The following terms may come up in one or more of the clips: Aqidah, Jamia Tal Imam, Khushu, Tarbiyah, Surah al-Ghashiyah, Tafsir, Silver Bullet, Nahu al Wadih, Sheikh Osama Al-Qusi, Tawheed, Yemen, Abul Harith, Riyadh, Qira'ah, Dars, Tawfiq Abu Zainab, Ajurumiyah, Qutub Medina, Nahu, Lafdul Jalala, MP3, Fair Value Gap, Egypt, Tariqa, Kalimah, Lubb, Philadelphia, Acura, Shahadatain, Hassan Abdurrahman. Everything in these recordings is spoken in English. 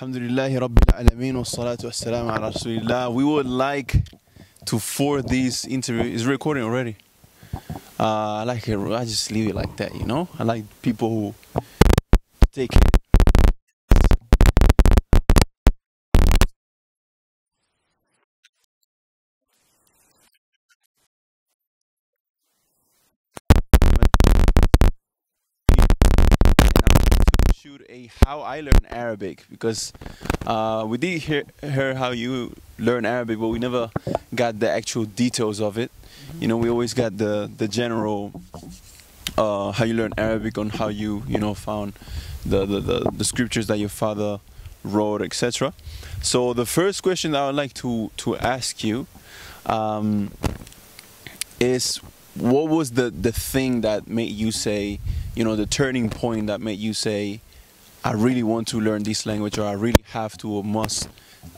Alhamdulillahi Rabbil Alameen wa salatu wa salam ala Rasulillah. We would like to for this interview, it's recording already. I like it, I just leave it like that, you know? I like people who take it. A how I learn Arabic, because we did hear how you learn Arabic, but we never got the actual details of it. You know, we always got the general how you learn Arabic, on how you know found the scriptures that your father wrote, etc. So the first question that I would like to ask you is, what was the thing that made you say, you know, the turning point that made you say, I really want to learn this language, or I really have to or must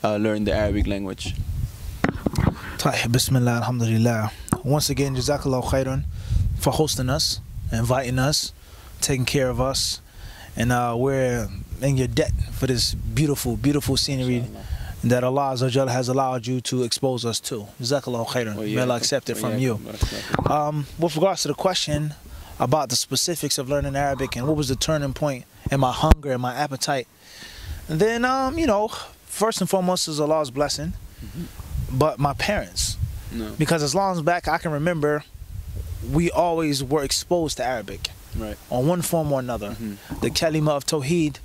learn the Arabic language? Bismillah, alhamdulillah. Once again, Jazakallah khairan for hosting us, inviting us, taking care of us, and we're in your debt for this beautiful, beautiful scenery that Allah has allowed you to expose us to. Jazakallah khairan. Well, yeah. May Allah accept it from you. With regards to the question about the specifics of learning Arabic and what was the turning point and my hunger and my appetite, and then you know, first and foremost is Allah's blessing, but my parents, because as long as back I can remember, we always were exposed to Arabic, right, on one form or another. The Kalimah of Tawheed,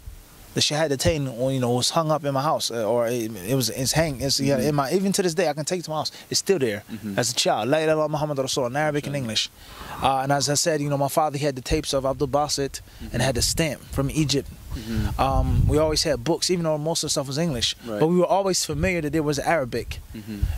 the Shahadatain, you know, was hung up in my house, or it's in my, even to this day I can take it to my house, it's still there as a child, La ilaha illallah Muhammad Rasulullah, in Arabic and English. And as I said, you know, my father, he had the tapes of Abdul Basit and had the stamp from Egypt. We always had books, even though most of the stuff was English, but we were always familiar that there was Arabic,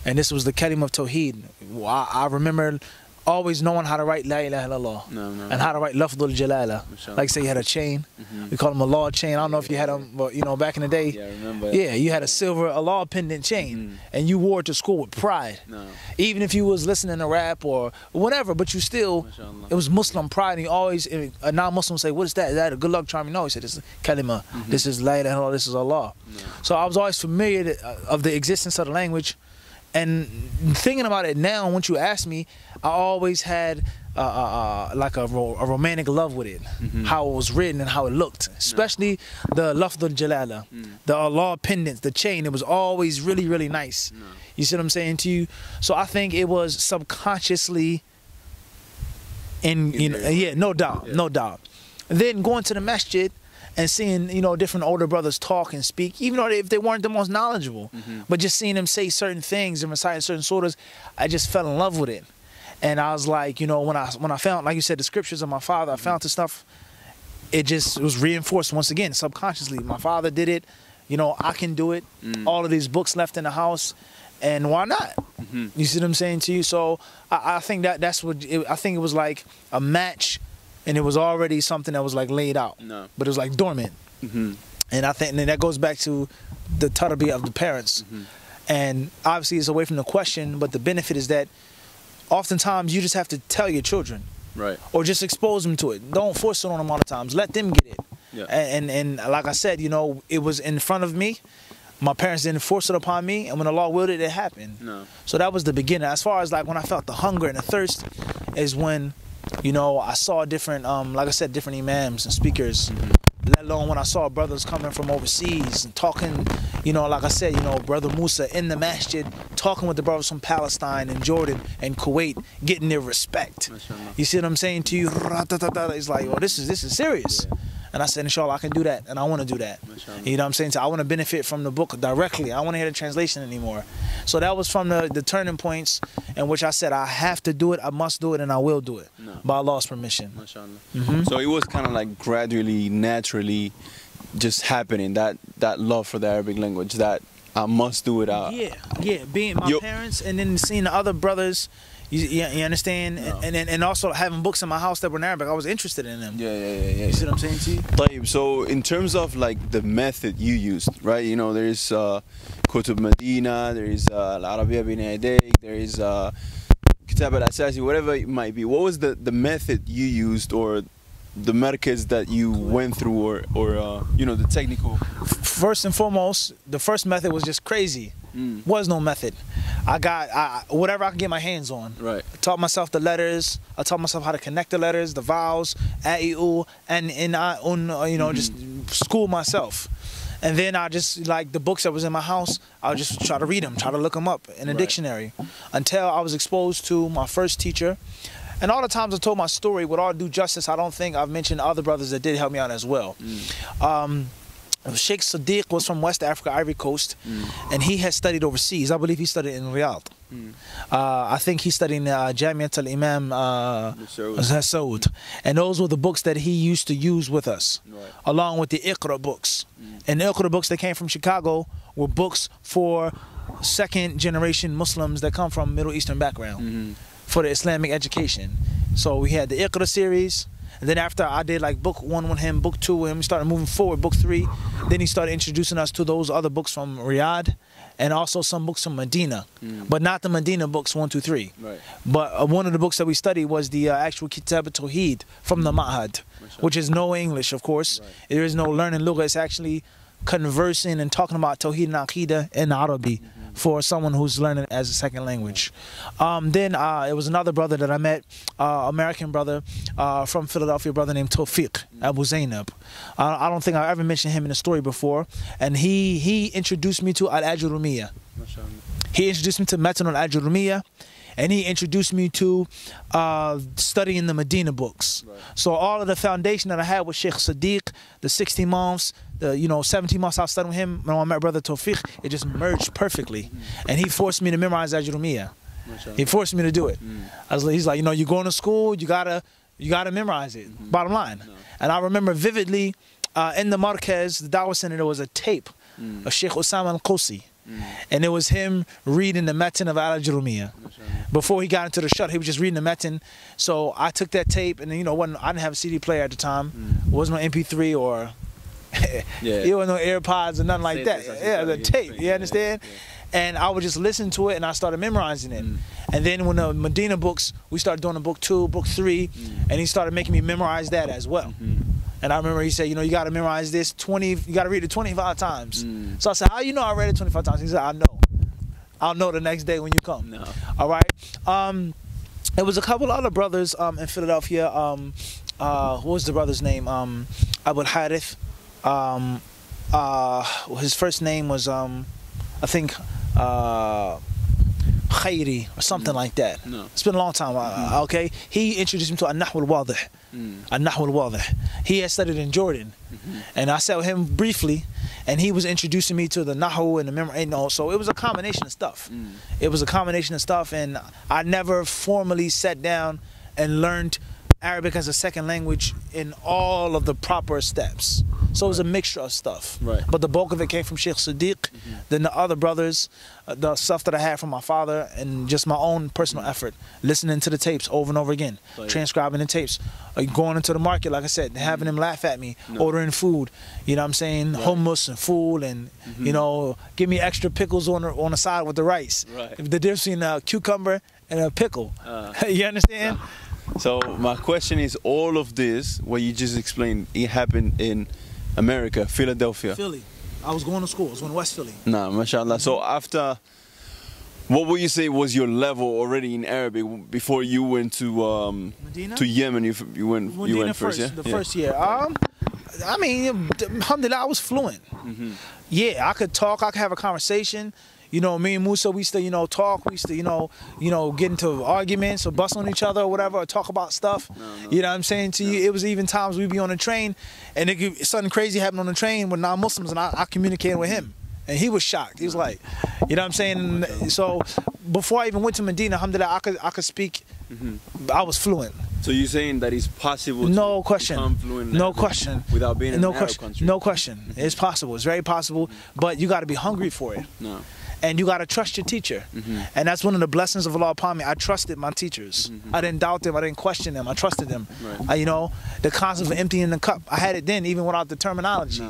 and this was the Kalim of Tawheed. I remember always knowing how to write La ilaha illallah, and how to write Lafdul Jalala. Like say you had a chain, we call them a law chain. I don't know if you had them, but you know, back in the day, I remember, you had a silver law pendant chain, and you wore it to school with pride, even if you was listening to rap or whatever, but you still, it was Muslim pride. And you always, a non-Muslim say, what is that? Is that a good luck charm? No, he said, this is Kalimah, this is La ilaha illallah, this is Allah. So I was always familiar of the existence of the language. And thinking about it now, once you ask me, I always had like a romantic love with it, how it was written and how it looked, especially the Lafdul Jalala, the Allah pendants, the chain. It was always really, really nice. You see what I'm saying to you? So I think it was subconsciously, and you know, no doubt, no doubt. And then going to the masjid and seeing, you know, different older brothers talk and speak, even though if they weren't the most knowledgeable, but just seeing them say certain things and recite certain surahs, I just fell in love with it. And I was like, you know, when I found, like you said, the scriptures of my father, I found this stuff, it was reinforced once again, subconsciously. My father did it, you know, I can do it. All of these books left in the house, and why not? You see what I'm saying to you? So I think that's what, I think it was like a match. And it was already something that was like laid out, but it was like dormant. And I think, and then that goes back to the tarbiyah of the parents. And obviously it's away from the question, but the benefit is that oftentimes you just have to tell your children, or just expose them to it. Don't force it on them all the times. Let them get it. And like I said, you know, it was in front of me. My parents didn't force it upon me, and when Allah willed it, it happened. So that was the beginning. As far as like when I felt the hunger and the thirst, is when, you know, I saw different, like I said, different imams and speakers, let alone when I saw brothers coming from overseas and talking, you know, like I said, you know, Brother Musa in the masjid, talking with the brothers from Palestine and Jordan and Kuwait, getting their respect. You see what I'm saying to you? It's like, oh, this is serious. And I said, inshallah, I can do that, and I want to do that. You know what I'm saying? So I want to benefit from the book directly. I don't want to hear the translation anymore. So that was from the turning points in which I said, I have to do it, I must do it, and I will do it by Allah's permission. So it was kind of like gradually, naturally just happening, that love for the Arabic language, that I must do it. Being my parents, and then seeing the other brothers. You understand? And also having books in my house that were in Arabic, I was interested in them. You see what I'm saying to you? Tayyib, so in terms of like the method you used, right? You know, there is Qutub Medina, there is Al-Arabiyah bin Adek, there is Kitab al-Asasi, whatever it might be. What was the method you used, or the markets that you went through, or you know, the technical? First and foremost, the first method was just crazy. Was no method. I got whatever I could get my hands on. Right. I taught myself the letters. I taught myself how to connect the letters, the vowels, a-e-u, and you know, just school myself. And then I just, like, the books that was in my house, I would just try to read them, try to look them up in a dictionary, until I was exposed to my first teacher. And all the times I told my story, with all due justice, I don't think I've mentioned other brothers that did help me out as well. Sheikh Sadiq was from West Africa, Ivory Coast, and he has studied overseas. I believe he studied in Riyadh. I think he studied in Jamia Tal Imam, and those were the books that he used to use with us, along with the Iqra books. And the Iqra books that came from Chicago were books for second generation Muslims that come from Middle Eastern background for the Islamic education. So we had the Iqra series. And then after I did like book one with him, book two with him, we started moving forward, book three. Then he started introducing us to those other books from Riyadh, and also some books from Medina, but not the Medina books 1, 2, 3. Right. But one of the books that we studied was the actual Kitab Tawheed from the Ma'had, which is no English, of course. There is no learning Lugha. It's actually conversing and talking about Tawheed and Aqidah in Arabic for someone who's learning as a second language. Then it was another brother that I met, American brother from Philadelphia, brother named Tawfiq Abu Zainab. I don't think I ever mentioned him in a story before. And he introduced me to Al-Ajurumiyah. He introduced me to Matan Al-Ajurumiyah, and he introduced me to studying the Medina books. So all of the foundation that I had with Sheikh Sadiq, the 60 months, the 17 months I was studying with him, when I met brother Tawfiq, it just merged perfectly. And he forced me to memorize Al-Ajurumiyah. He forced me to do it. I was like, he's like, you know, you're going to school, you gotta memorize it, bottom line. And I remember vividly in the Marquez, the Dawah Center, there was a tape of Sheikh Osama Al-Qusi. And it was him reading the Matan of Al-Ajurumiyah. Before he got into the shut, he was just reading the Matan. So I took that tape, and I didn't have a CD player at the time. It wasn't no MP3 or it was no AirPods or nothing like that. Yeah, the tape, you understand? And I would just listen to it, and I started memorizing it. And then when the Medina books, we started doing the book 2, book 3, and he started making me memorize that as well. And I remember he said, you know, you got to memorize this, you got to read it 25 times. So I said, how you know I read it 25 times? He said, I know. I'll know the next day when you come. All right. It was a couple other brothers in Philadelphia. What was the brother's name? Abul Harith. His first name was, I think, Khairi or something like that. It's been a long time. Okay. He introduced me to Nahu al Wadih. Nahu al Wadih. He had studied in Jordan, and I sat with him briefly, and he was introducing me to the Nahu and the memory. So it was a combination of stuff. It was a combination of stuff, and I never formally sat down and learned Arabic as a second language in all of the proper steps. So it was a mixture of stuff. But the bulk of it came from Sheikh Sadiq, then the other brothers, the stuff that I had from my father, and just my own personal effort, listening to the tapes over and over again, transcribing the tapes, going into the market, like I said, having them laugh at me, ordering food, you know what I'm saying, hummus and food, and, you know, give me extra pickles on the side with the rice. The difference between a cucumber and a pickle. You understand? So my question is, all of this, what you just explained, it happened in America, Philadelphia. Philly. I was going to school. I was going to West Philly. Mashallah. So after, what would you say was your level already in Arabic before you went to Yemen? You went first, yeah? The first year. I mean, alhamdulillah, I was fluent. Yeah, I could talk. I could have a conversation. You know, me and Musa, we used to, talk. We used to, get into arguments or bust on each other or whatever, or talk about stuff. You know what I'm saying to you? It was even times we'd be on a train, and something crazy happened on the train with non-Muslims, and I communicated with him, and he was shocked. He was like, you know what I'm saying? So before I even went to Medina, alhamdulillah, I could speak. I was fluent. So you're saying that it's possible to become fluent in Arabic without being in an Arab country? No question. It's possible. It's very possible, but you got to be hungry for it. And you got to trust your teacher. And that's one of the blessings of Allah upon me. I trusted my teachers. I didn't doubt them. I didn't question them. I trusted them. The concept of emptying the cup, I had it then, even without the terminology.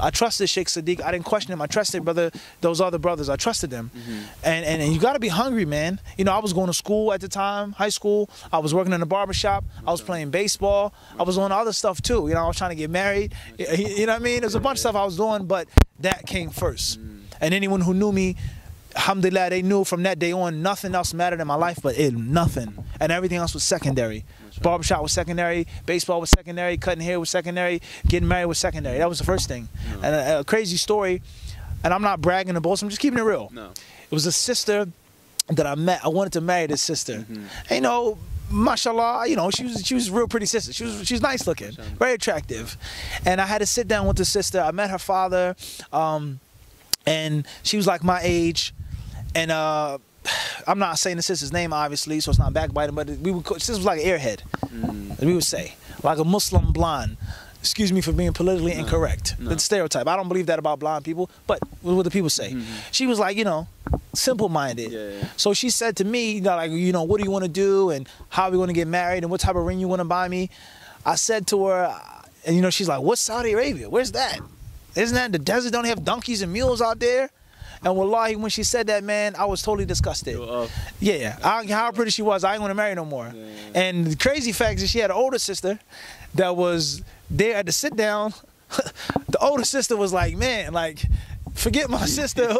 I trusted Sheikh Sadiq. I didn't question him. I trusted brother, those other brothers. I trusted them. And you got to be hungry, man. You know, I was going to school at the time, high school. I was working in a barbershop. I was playing baseball. I was doing other stuff too. You know, I was trying to get married. You know what I mean? There's a bunch of stuff I was doing, but that came first. And anyone who knew me, alhamdulillah, they knew from that day on nothing else mattered in my life but it, nothing. And everything else was secondary. Barbershop was secondary, baseball was secondary, cutting hair was secondary, getting married was secondary. That was the first thing. And a crazy story, and I'm not bragging or boasting, I'm just keeping it real. It was a sister that I met. I wanted to marry this sister. And, you know, mashallah, you know, she was a real pretty sister. She was nice looking, very attractive. And I had to sit down with the sister. I met her father, and she was like my age. And I'm not saying the sister's name, obviously, so it's not backbiting, but we would, this was like an airhead, we would say, like a Muslim blonde. Excuse me for being politically incorrect. That's stereotype. I don't believe that about blonde people, but what the people say. She was like, you know, simple-minded. So she said to me, you know, like, you know, what do you want to do, and how are we going to get married, and what type of ring you want to buy me? I said to her, and you know, she's like, what's Saudi Arabia? Where's that? Isn't that in the desert? Don't they have donkeys and mules out there? And wallahi, when she said that, man, I was totally disgusted. How pretty she was, I ain't gonna marry no more. And the crazy fact is she had an older sister that was there at the sit down. The older sister was like, man, like, forget my sister,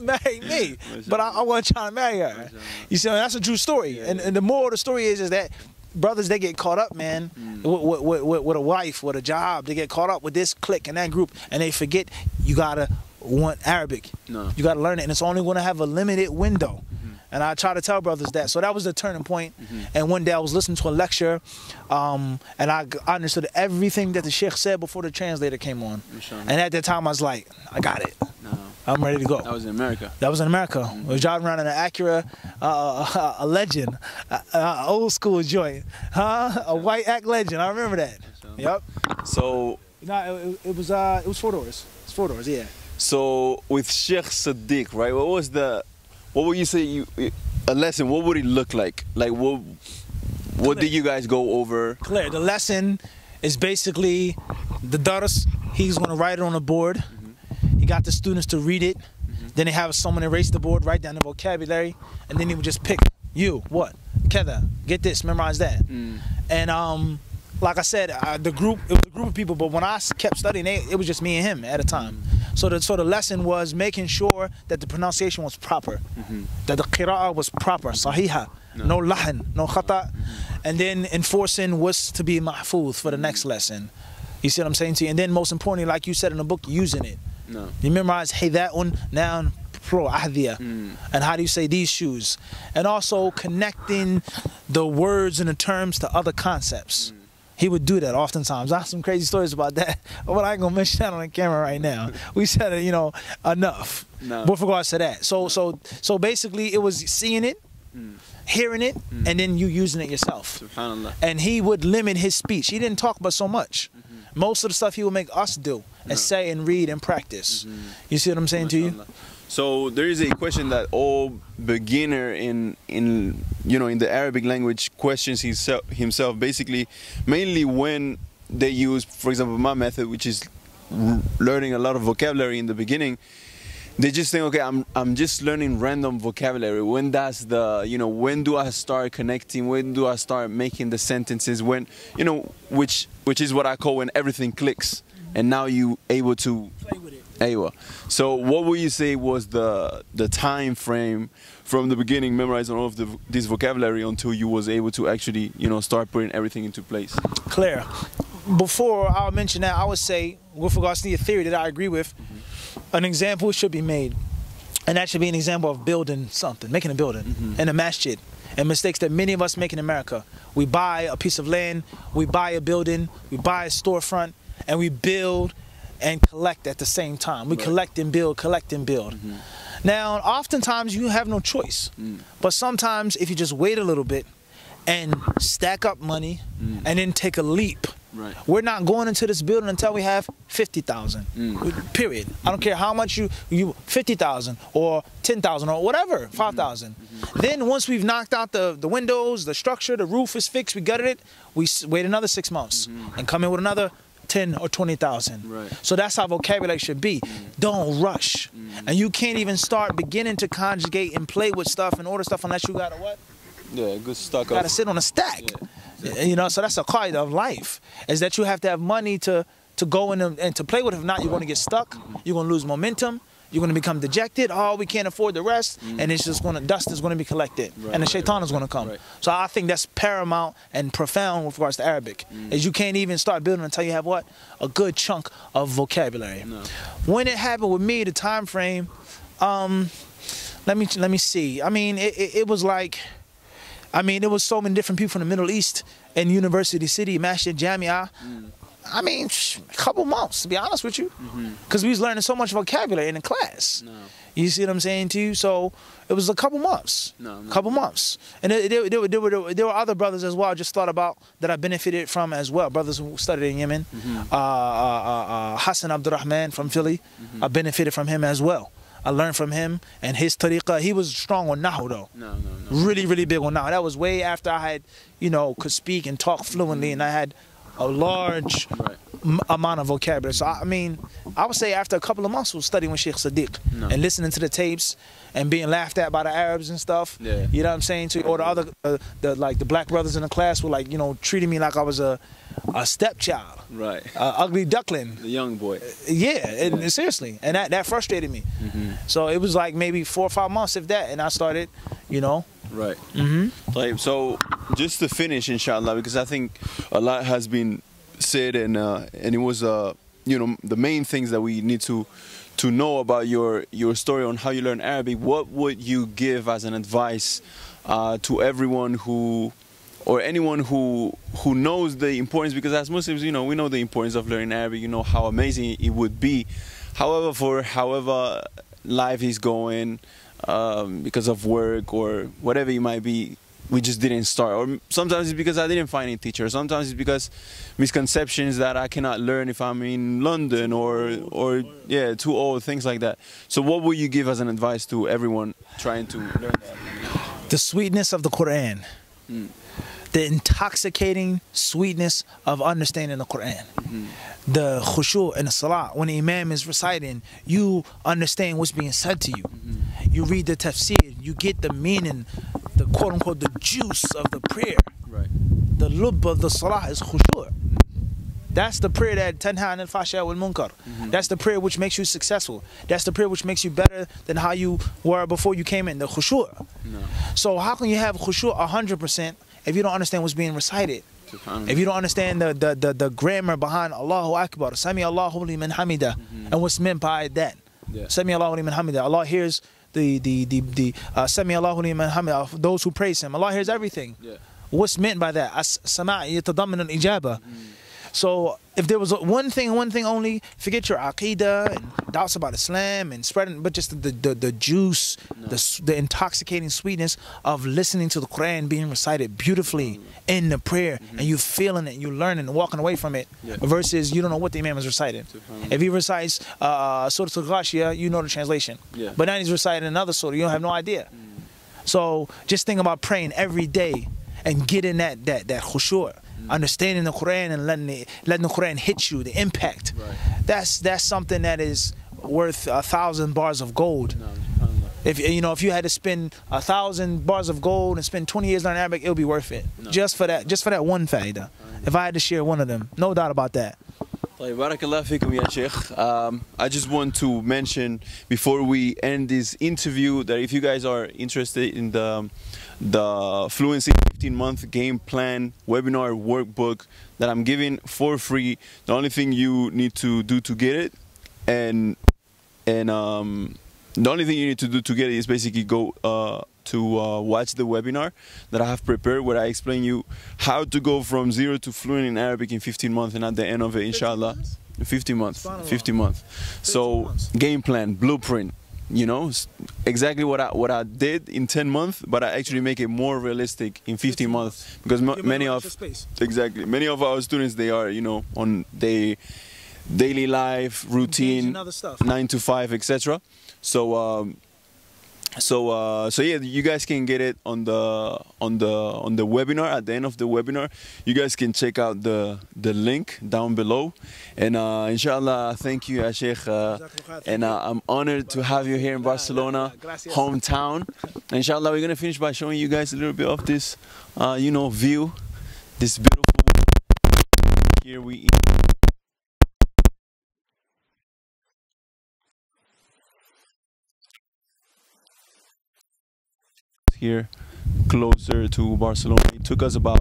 marry me. But I wasn't trying to marry her. You see, that's a true story. And the moral of the story is that brothers, they get caught up, man, with a wife, with a job. They get caught up with this clique and that group, and they forget you gotta want Arabic. You got to learn it, and it's only going to have a limited window. And I try to tell brothers that. So that was the turning point. And one day I was listening to a lecture, and I understood everything that the Sheikh said before the translator came on. And at that time I was like, I got it. I'm ready to go. That was in America. That was in America. I was driving around in an Acura, a Legend, old school joint, a white Act Legend. I remember that. So it was 4 doors. It's 4 doors. So with Sheikh Sadiq, right? What was the, what would you say, a lesson? What would it look like? Like what did you guys go over? The lesson is basically the Dars. He's gonna write it on a board. He got the students to read it. Then they have someone erase the board, write down the vocabulary, and then he would just pick you, what, Kether, get this, memorize that, and like I said, the group, it was a group of people. But when I kept studying, it was just me and him at a time. So the lesson was making sure that the pronunciation was proper, that the Qira'ah was proper, sahiha, no Lahan, no Khata, and then enforcing what's to be mahfuz for the next lesson. You see what I'm saying to you? And then most importantly, like you said in the book, using it. You memorize hayda'un, noun, plural, ahdiya, and how do you say these shoes? And also connecting the words and the terms to other concepts. He would do that oftentimes. I have some crazy stories about that, but I ain't gonna mention that on the camera right now. We said it, you know, enough with regards to that. So basically, it was seeing it, hearing it, and then you using it yourself. Subhanallah. And he would limit his speech. He didn't talk but so much. Most of the stuff he would make us do and say and read and practice. You see what I'm saying to you? So there is a question that all beginner in you know, in the Arabic language questions himself basically, mainly when they use, for example, my method, which is learning a lot of vocabulary in the beginning. They just think, okay, I'm just learning random vocabulary. When does the, you know, when do I start connecting? When do I start making the sentences? When, you know, which is what I call when everything clicks, and now you able to play with it. So what would you say was the time frame from the beginning, memorizing all of this vocabulary until you was able to actually, you know, start putting everything into place? Claire, before I mention that, I would say with regards to the theory that I agree with, an example should be made, and that should be an example of building something, making a building, and a masjid, and mistakes that many of us make in America. We buy a piece of land, we buy a building, we buy a storefront, and we build and collect at the same time. We collect and build, collect and build. Now, oftentimes you have no choice, but sometimes if you just wait a little bit and stack up money and then take a leap. We're not going into this building until we have 50,000. Period. I don't care how much you 50,000 or 10,000 or whatever, 5,000. Then once we've knocked out the windows, the structure, the roof is fixed, we gutted it, we wait another 6 months and come in with another 10 or 20,000. Right. So that's how vocabulary should be. Don't rush. And you can't even start beginning to conjugate and play with stuff and order stuff unless you got a what? Yeah, good stock. You got to sit on a stack. Yeah, exactly. You know, so that's a qaida of life, is that you have to have money to go in and to play with. If not, you're going to get stuck. You're going to lose momentum. You're going to become dejected. Oh, we can't afford the rest. And it's just going to, dust is going to be collected. Right, and the shaitan is going to come. Right. So I think that's paramount and profound with regards to Arabic. Is you can't even start building until you have what? A good chunk of vocabulary. No. When it happened with me, the time frame, let me see. I mean, it was like, I mean, there was so many different people from the Middle East in University City, Masjid, Jamia. I mean, a couple months, to be honest with you, because we was learning so much vocabulary in the class. You see what I'm saying to you? So it was a couple months, and there were other brothers as well. I just thought about that I benefited from as well. Brothers who studied in Yemen, Hassan Abdurrahman from Philly, I benefited from him as well. I learned from him and his tariqa. He was strong on Nahu though. Really, really big on Nahu. That was way after I had, you know, could speak and talk fluently, and I had a large amount of vocabulary. So I mean, I would say after a couple of months of studying with Sheikh Sadiq and listening to the tapes and being laughed at by the Arabs and stuff, you know what I'm saying? So, or the other, like the black brothers in the class were like, you know, treating me like I was a stepchild, ugly duckling, the young boy. And seriously, and that frustrated me. So it was like maybe 4 or 5 months of that, and I started, you know. So just to finish, inshallah, because I think a lot has been said, and it was you know, the main things that we need to know about your story on how you learn Arabic. What would you give as an advice to everyone who, or anyone who knows the importance? Because as Muslims, you know, we know the importance of learning Arabic. You know how amazing it would be. However, for however life is going, because of work or whatever it might be, we just didn't start. Or sometimes it's because I didn't find a teacher. Sometimes it's because misconceptions that I cannot learn if I'm in London, or yeah, too old, things like that. So what would you give as an advice to everyone trying to learn that? The sweetness of the Quran. The intoxicating sweetness of understanding the Quran. The khushu and the salah, when the imam is reciting, you understand what's being said to you. You read the tafsir, you get the meaning, the quote unquote, the juice of the prayer. The lubb of the salah is khushu. That's the prayer that tanha anil fahsha wal munkar. That's the prayer which makes you successful. That's the prayer which makes you better than how you were before you came in, the khushu. So how can you have khushu 100% if you don't understand what's being recited? If you don't understand the grammar behind Allahu Akbar, Sami Allahu liman hamida, and what's meant by that. Sami Allahu liman hamida. Allah hears the Sami Allahu liman hamida, those who praise him. Allah hears everything. What's meant by that? As-sama' yatadamman al-ijaba. So if there was one thing only, forget your aqidah and doubts about Islam and spreading, but just the juice, the intoxicating sweetness of listening to the Quran being recited beautifully in the prayer, and you feeling it, you learning and walking away from it, versus you don't know what the imam is reciting. If he recites Surah al-Ghashiyah, you know the translation. But now he's reciting another surah, you don't have no idea. So just think about praying every day and getting that khushu'. Understanding the Quran and letting the Quran hit you, the impact. That's something that is worth 1,000 bars of gold. If you know, if you had to spend 1,000 bars of gold and spend 20 years learning Arabic, it'll be worth it. Just for that one faida. If I had to share one of them, no doubt about that. Barakallah fikum, ya Sheikh. I just want to mention before we end this interview that if you guys are interested in the Fluency 15-month game plan webinar workbook that I'm giving for free, the only thing you need to do to get it, and the only thing you need to do to get it is basically go to watch the webinar that I have prepared, where I explain you how to go from zero to fluent in Arabic in 15 months, and at the end of it, inshallah, 50 months. So game plan, blueprint, you know, exactly what I did in 10 months, but I actually make it more realistic in 15 months, because many of our students, they are, you know, on their daily life routine, 9 to 5, etc. So So yeah, you guys can get it on the webinar. At the end of the webinar, you guys can check out the link down below. And inshallah, thank you, Sheikh. And I'm honored to have you here in Barcelona, hometown. Inshallah, we're gonna finish by showing you guys a little bit of this, you know, view. This beautiful. Here we eat. Here, closer to Barcelona. It took us about.